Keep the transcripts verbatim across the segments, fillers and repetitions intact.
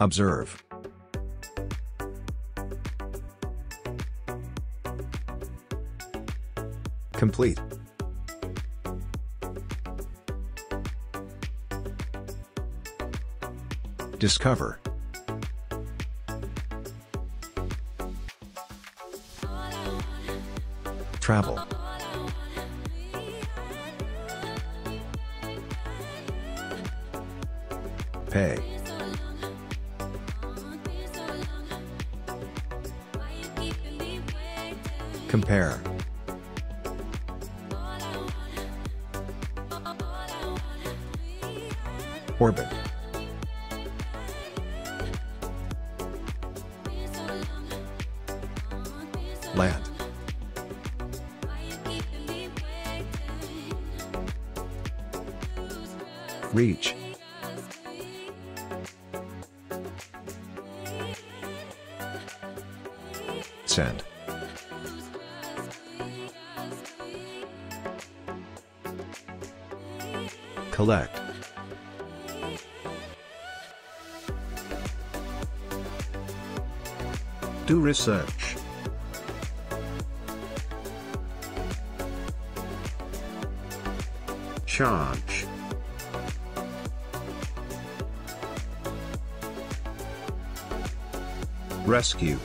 Observe. Complete. Discover. Travel. Pay. Compare. Orbit. Land. Reach. Send. Collect. Do research. Charge. Rescue.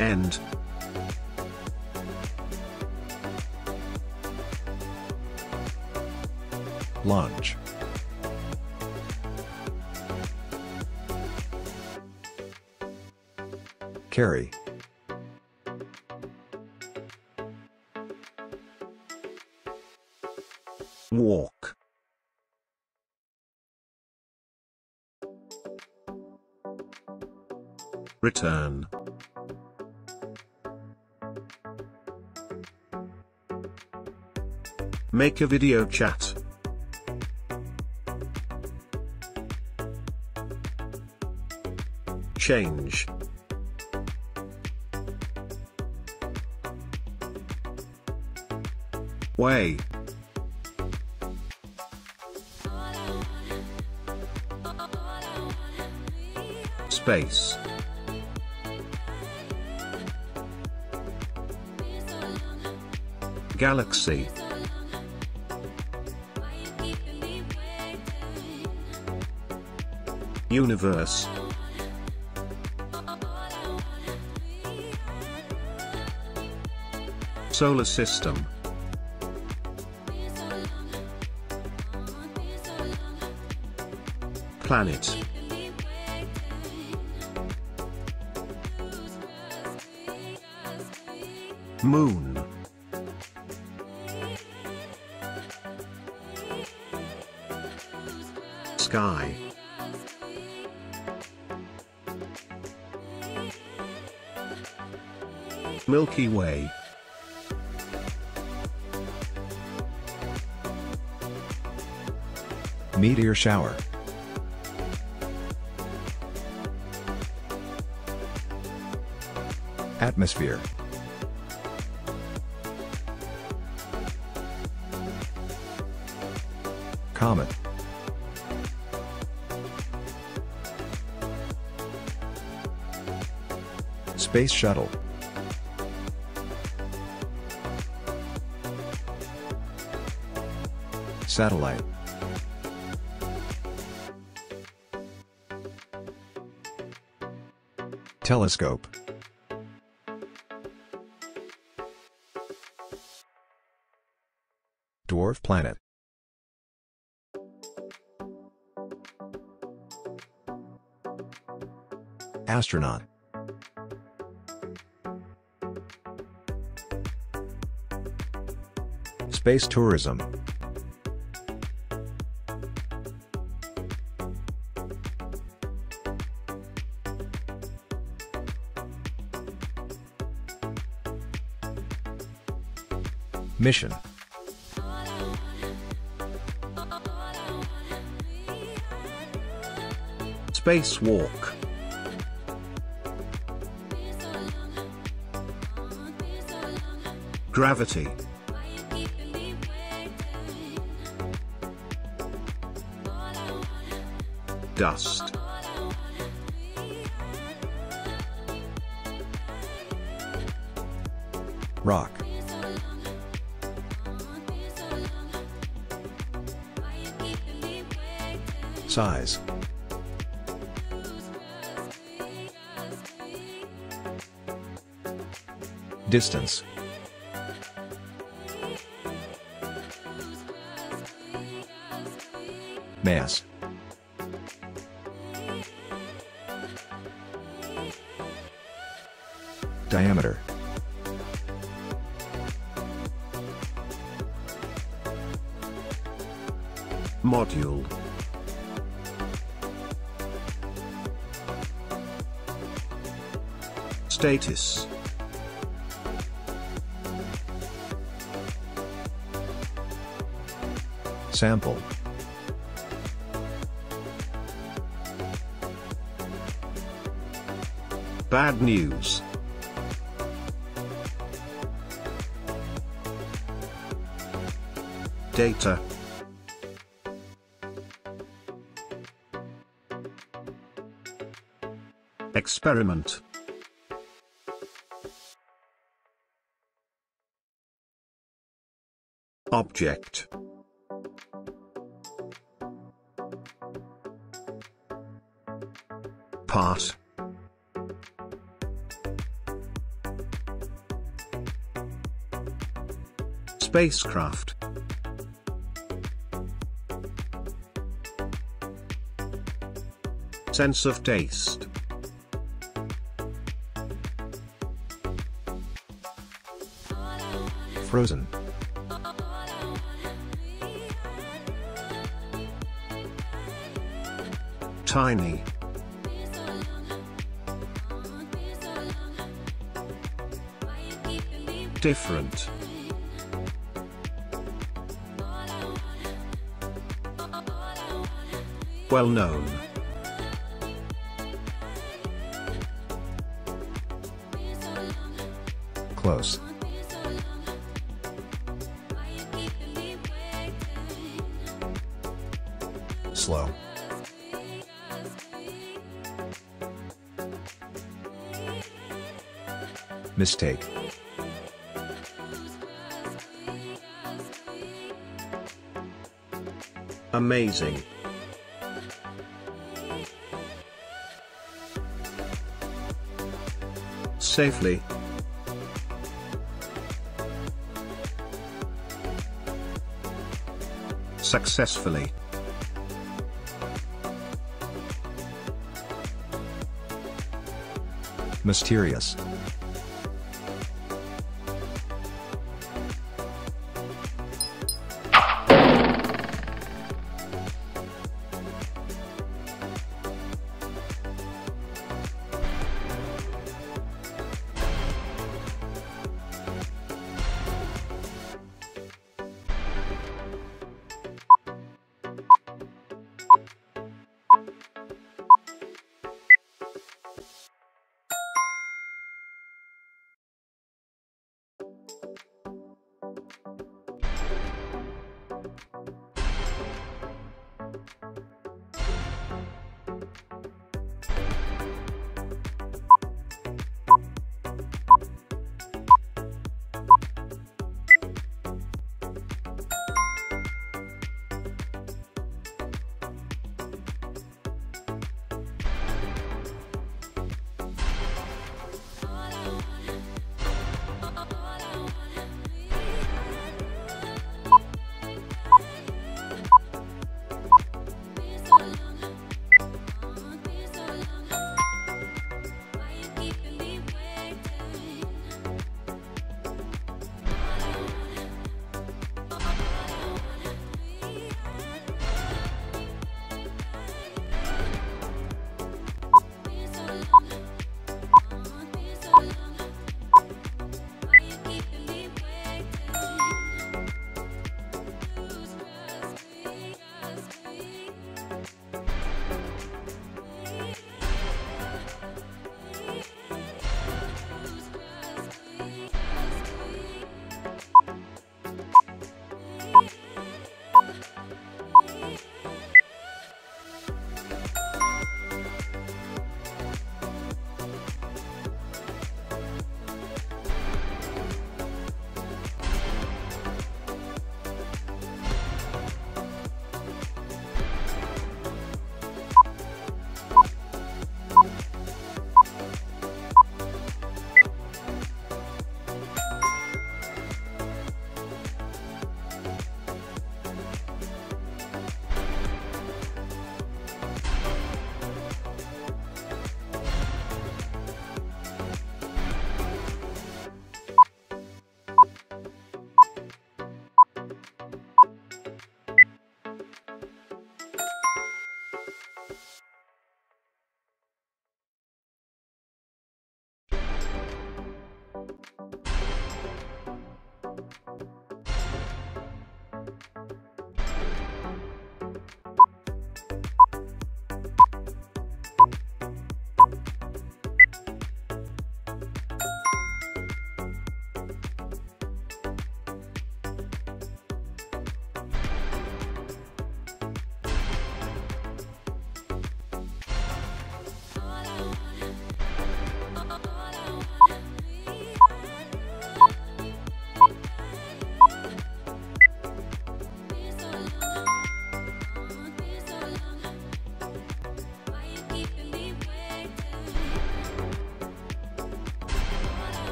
End. Launch. Carry. Walk. Return. Make a video chat. Change. Way. Space. Galaxy. Universe. Solar system. Planet. Moon. Sky. Milky Way. Meteor shower. Atmosphere. Comet. Space shuttle. Satellite. Telescope. Dwarf planet. Astronaut. Space tourism. Mission. Spacewalk. Gravity. dust. Rock. Size. Distance. Mass. Diameter. Module. Status. Sample. Bad news. Data. Experiment. Object. Part. Spacecraft. Sense of taste. Frozen. Tiny. Different. Well known. Close. Slow. Mistake. Amazing. Safely. Successfully. Mysterious.